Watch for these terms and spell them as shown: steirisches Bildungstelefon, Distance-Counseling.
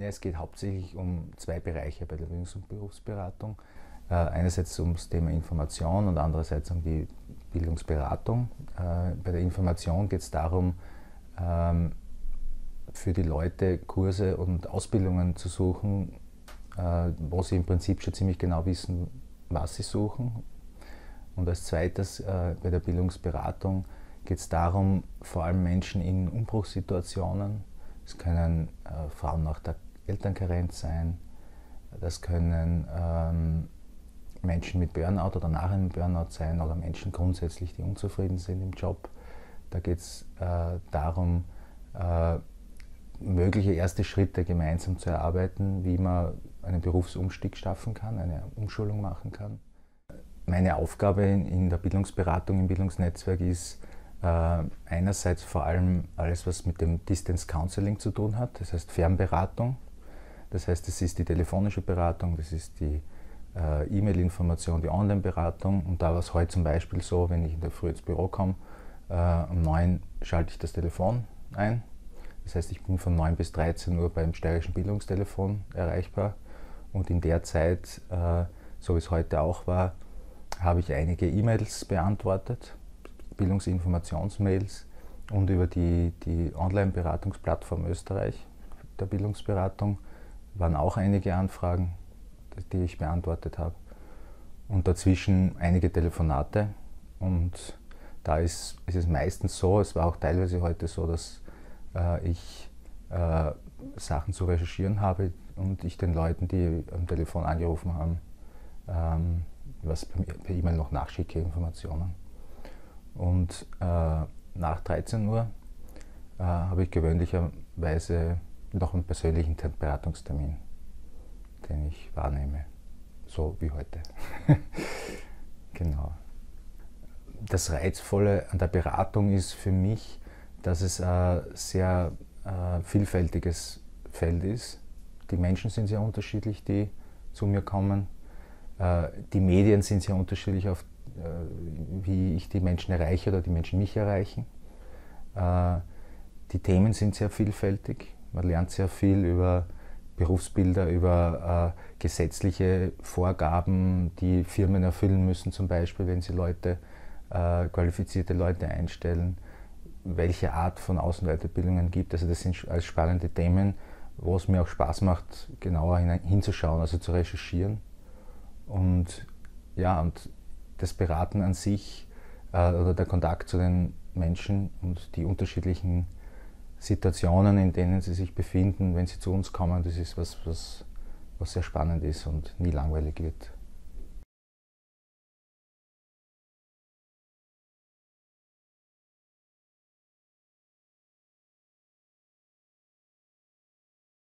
Ja, es geht hauptsächlich um zwei Bereiche bei der Bildungs- und Berufsberatung. Einerseits um das Thema Information und andererseits um die Bildungsberatung. Bei der Information geht es darum, für die Leute Kurse und Ausbildungen zu suchen, wo sie im Prinzip schon ziemlich genau wissen, was sie suchen. Und als zweites bei der Bildungsberatung geht es darum, vor allem Menschen in Umbruchssituationen, das können Frauen nach der Elternkarenz sein, das können Menschen mit Burnout oder nach einem Burnout sein oder Menschen grundsätzlich, die unzufrieden sind im Job. Da geht es darum, mögliche erste Schritte gemeinsam zu erarbeiten, wie man einen Berufsumstieg schaffen kann, eine Umschulung machen kann. Meine Aufgabe in der Bildungsberatung, im Bildungsnetzwerk ist einerseits vor allem alles, was mit dem Distance-Counseling zu tun hat, das heißt Fernberatung. Das heißt, es ist die telefonische Beratung, das ist die E-Mail-Information, die Online-Beratung. Und da war es heute zum Beispiel so, wenn ich in der Früh ins Büro komme, um 9 schalte ich das Telefon ein. Das heißt, ich bin von 9 bis 13 Uhr beim steirischen Bildungstelefon erreichbar. Und in der Zeit, so wie es heute auch war, habe ich einige E-Mails beantwortet, Bildungsinformationsmails und über die Online-Beratungsplattform Österreich der Bildungsberatung waren auch einige Anfragen, die ich beantwortet habe. Und dazwischen einige Telefonate. Und da ist es meistens so, es war auch teilweise heute so, dass ich Sachen zu recherchieren habe und ich den Leuten, die am Telefon angerufen haben, was per E-Mail noch nachschicke, Informationen. Und nach 13 Uhr habe ich gewöhnlicherweise noch einen persönlichen Beratungstermin, den ich wahrnehme, so wie heute. Genau. Das Reizvolle an der Beratung ist für mich, dass es ein sehr vielfältiges Feld ist. Die Menschen sind sehr unterschiedlich, die zu mir kommen. Die Medien sind sehr unterschiedlich, auf, wie ich die Menschen erreiche oder die Menschen mich erreichen. Die Themen sind sehr vielfältig. Man lernt sehr viel über Berufsbilder, über gesetzliche Vorgaben, die Firmen erfüllen müssen, zum Beispiel, wenn sie Leute, qualifizierte Leute einstellen, welche Art von Außenweiterbildungen gibt. Also das sind alles spannende Themen, wo es mir auch Spaß macht, genauer hinzuschauen, also zu recherchieren. Und ja, und das Beraten an sich oder der Kontakt zu den Menschen und die unterschiedlichen Situationen, in denen sie sich befinden, wenn sie zu uns kommen, das ist was sehr spannend ist und nie langweilig wird.